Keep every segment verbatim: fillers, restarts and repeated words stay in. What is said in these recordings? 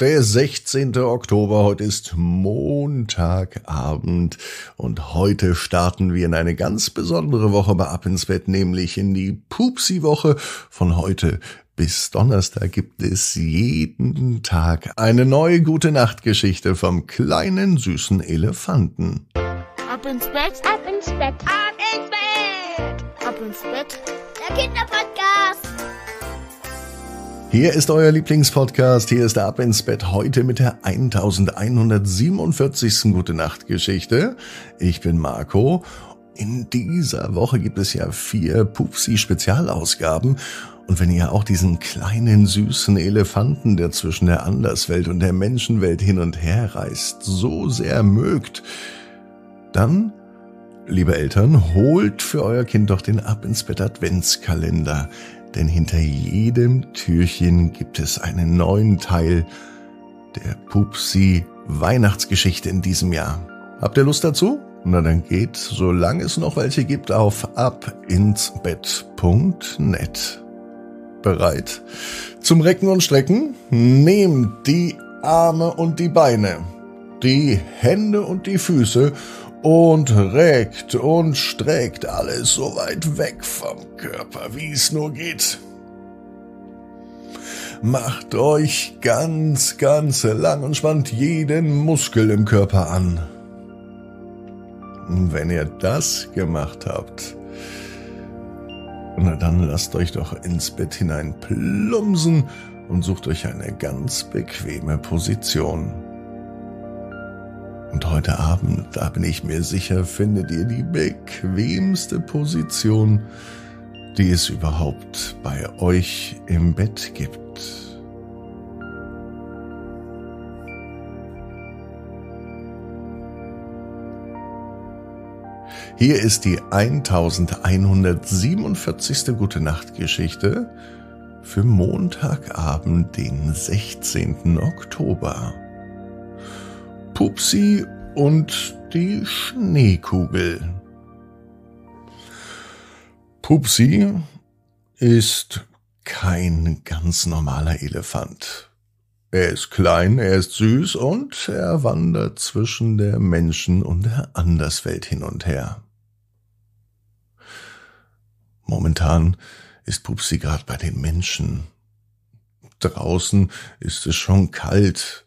Der sechzehnte Oktober, heute ist Montagabend und heute starten wir in eine ganz besondere Woche bei Ab ins Bett, nämlich in die Pupsi-Woche. Von heute bis Donnerstag gibt es jeden Tag eine neue Gute-Nacht-Geschichte vom kleinen süßen Elefanten. Ab ins Bett, ab ins Bett, ab ins Bett, ab ins Bett, der Kinderpodcast. Hier ist euer Lieblingspodcast, hier ist der Ab ins Bett, heute mit der elfhundertsiebenundvierzigsten Gute-Nacht-Geschichte. Ich bin Marco. In dieser Woche gibt es ja vier Pupsi-Spezialausgaben. Und wenn ihr auch diesen kleinen, süßen Elefanten, der zwischen der Anderswelt und der Menschenwelt hin und her reist, so sehr mögt, dann, liebe Eltern, holt für euer Kind doch den Ab ins Bett Adventskalender. Denn hinter jedem Türchen gibt es einen neuen Teil der Pupsi-Weihnachtsgeschichte in diesem Jahr. Habt ihr Lust dazu? Na dann geht, solange es noch welche gibt, auf ab ins bett punkt net. Bereit? Zum Recken und Strecken? Nehmt die Arme und die Beine, die Hände und die Füße und reckt und streckt alles so weit weg vom Körper, wie es nur geht. Macht euch ganz, ganz lang und spannt jeden Muskel im Körper an. Und wenn ihr das gemacht habt, na dann lasst euch doch ins Bett hinein plumpsen und sucht euch eine ganz bequeme Position. Und heute Abend, da bin ich mir sicher, findet ihr die bequemste Position, die es überhaupt bei euch im Bett gibt. Hier ist die elfhundertsiebenundvierzigste Gute-Nacht-Geschichte für Montagabend, den sechzehnten Oktober. Pupsi und die Schneekugel. Pupsi ist kein ganz normaler Elefant. Er ist klein, er ist süß und er wandert zwischen der Menschen- und der Anderswelt hin und her. Momentan ist Pupsi gerade bei den Menschen. Draußen ist es schon kalt.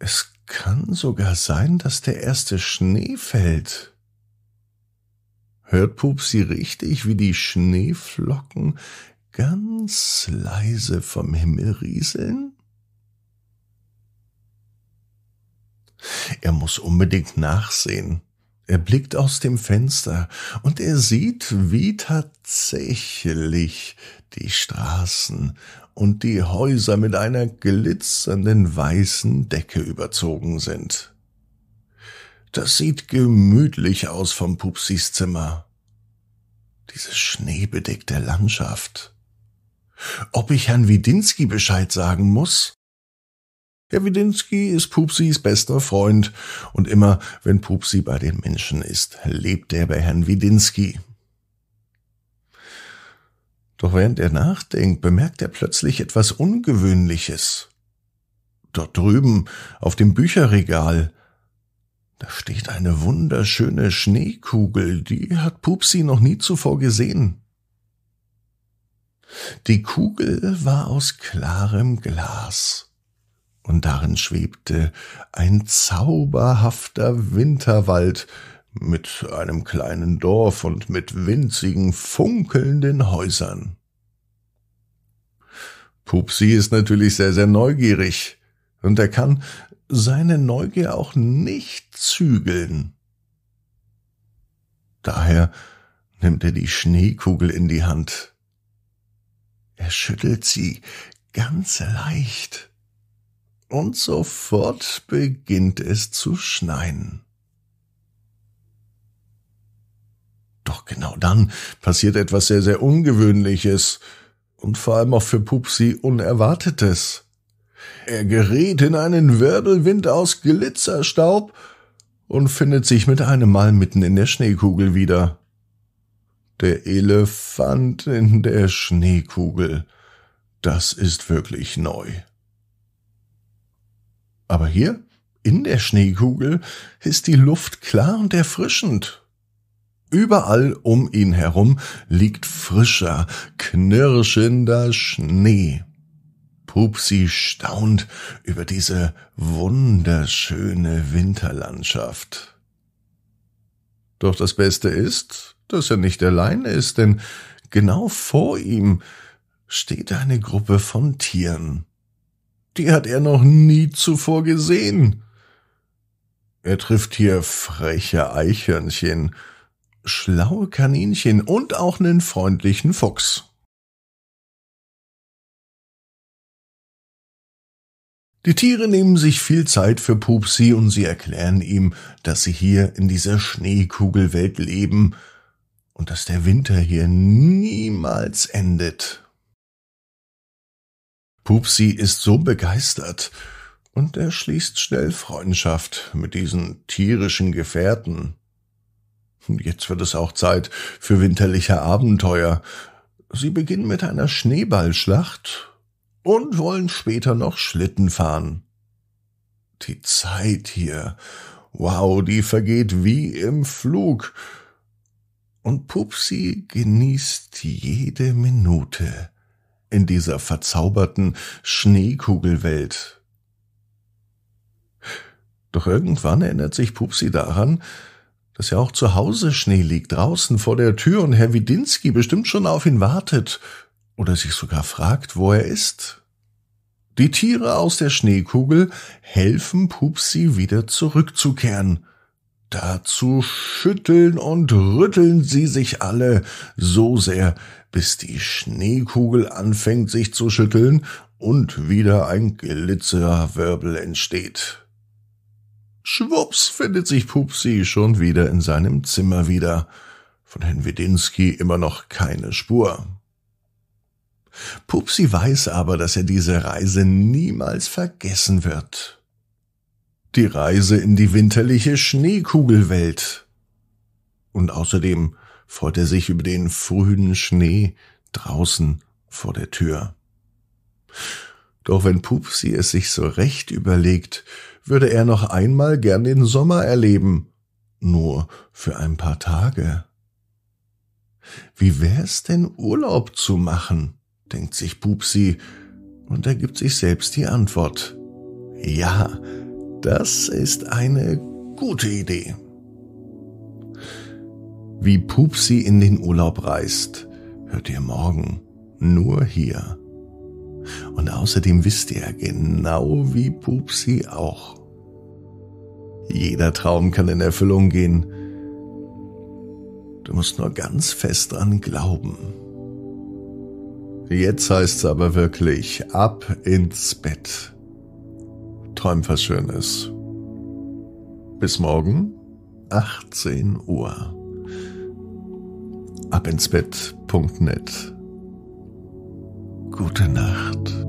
Es kann sogar sein, dass der erste Schnee fällt. Hört Pupsi richtig, wie die Schneeflocken ganz leise vom Himmel rieseln? Er muss unbedingt nachsehen. Er blickt aus dem Fenster und er sieht, wie tatsächlich die Straßen und die Häuser mit einer glitzernden weißen Decke überzogen sind. Das sieht gemütlich aus vom Pupsis Zimmer. Diese schneebedeckte Landschaft. Ob ich Herrn Widinski Bescheid sagen muss? Herr Widinski ist Pupsis bester Freund und immer, wenn Pupsi bei den Menschen ist, lebt er bei Herrn Widinski. Doch während er nachdenkt, bemerkt er plötzlich etwas Ungewöhnliches. Dort drüben, auf dem Bücherregal, da steht eine wunderschöne Schneekugel, die hat Pupsi noch nie zuvor gesehen. Die Kugel war aus klarem Glas. Und darin schwebte ein zauberhafter Winterwald mit einem kleinen Dorf und mit winzigen, funkelnden Häusern. Pupsi ist natürlich sehr, sehr neugierig und er kann seine Neugier auch nicht zügeln. Daher nimmt er die Schneekugel in die Hand. Er schüttelt sie ganz leicht. Und sofort beginnt es zu schneien. Doch genau dann passiert etwas sehr, sehr Ungewöhnliches und vor allem auch für Pupsi Unerwartetes. Er gerät in einen Wirbelwind aus Glitzerstaub und findet sich mit einem Mal mitten in der Schneekugel wieder. Der Elefant in der Schneekugel, das ist wirklich neu. Aber hier, in der Schneekugel, ist die Luft klar und erfrischend. Überall um ihn herum liegt frischer, knirschender Schnee. Pupsi staunt über diese wunderschöne Winterlandschaft. Doch das Beste ist, dass er nicht allein ist, denn genau vor ihm steht eine Gruppe von Tieren. Die hat er noch nie zuvor gesehen. Er trifft hier freche Eichhörnchen, schlaue Kaninchen und auch einen freundlichen Fuchs. Die Tiere nehmen sich viel Zeit für Pupsi und sie erklären ihm, dass sie hier in dieser Schneekugelwelt leben und dass der Winter hier niemals endet. Pupsi ist so begeistert und er schließt schnell Freundschaft mit diesen tierischen Gefährten. Jetzt wird es auch Zeit für winterliche Abenteuer. Sie beginnen mit einer Schneeballschlacht und wollen später noch Schlitten fahren. Die Zeit hier, wow, die vergeht wie im Flug. Und Pupsi genießt jede Minute in dieser verzauberten Schneekugelwelt. Doch irgendwann erinnert sich Pupsi daran, dass ja auch zu Hause Schnee liegt, draußen vor der Tür und Herr Widinski bestimmt schon auf ihn wartet oder sich sogar fragt, wo er ist. Die Tiere aus der Schneekugel helfen Pupsi wieder zurückzukehren. Dazu schütteln und rütteln sie sich alle so sehr, bis die Schneekugel anfängt sich zu schütteln und wieder ein Glitzerwirbel entsteht. Schwupps findet sich Pupsi schon wieder in seinem Zimmer wieder. Von Herrn Widinski immer noch keine Spur. Pupsi weiß aber, dass er diese Reise niemals vergessen wird. Die Reise in die winterliche Schneekugelwelt. Und außerdem freut er sich über den frühen Schnee draußen vor der Tür. Doch wenn Pupsi es sich so recht überlegt, würde er noch einmal gern den Sommer erleben, nur für ein paar Tage. Wie wär's denn, Urlaub zu machen, denkt sich Pupsi, und er gibt sich selbst die Antwort. Ja, das ist eine gute Idee. Wie Pupsi in den Urlaub reist, hört ihr morgen nur hier. Und außerdem wisst ihr, genau wie Pupsi auch, jeder Traum kann in Erfüllung gehen. Du musst nur ganz fest dran glauben. Jetzt heißt's aber wirklich ab ins Bett. Träum was Schönes. Bis morgen, achtzehn Uhr. ab ins Bett punkt net. Gute Nacht.